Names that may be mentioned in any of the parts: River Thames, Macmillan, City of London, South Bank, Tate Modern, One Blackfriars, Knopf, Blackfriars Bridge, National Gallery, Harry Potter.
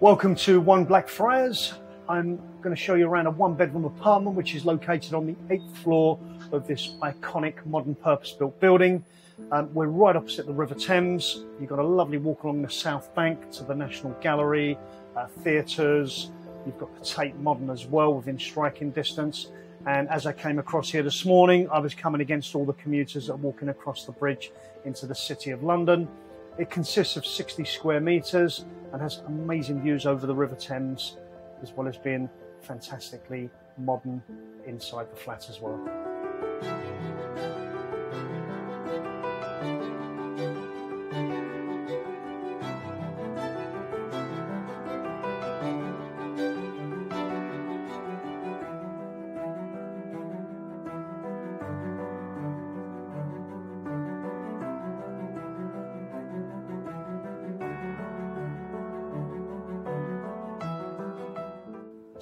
Welcome to One Blackfriars. I'm going to show you around a one-bedroom apartment which is located on the 8th floor of this iconic modern purpose-built building. We're right opposite the River Thames. You've got a lovely walk along the South Bank to the National Gallery, theatres. You've got the Tate Modern as well within striking distance. And as I came across here this morning, I was coming against all the commuters that are walking across the bridge into the City of London. It consists of 60 square metres and has amazing views over the River Thames, as well as being fantastically modern inside the flat as well.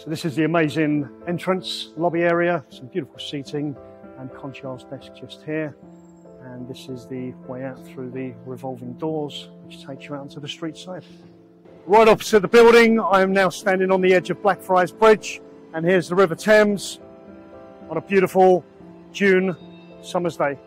So this is the amazing entrance, lobby area, some beautiful seating and concierge desk just here. And this is the way out through the revolving doors, which takes you out onto the street side. Right opposite the building, I am now standing on the edge of Blackfriars Bridge, and here's the River Thames on a beautiful June summer's day.